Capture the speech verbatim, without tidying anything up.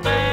The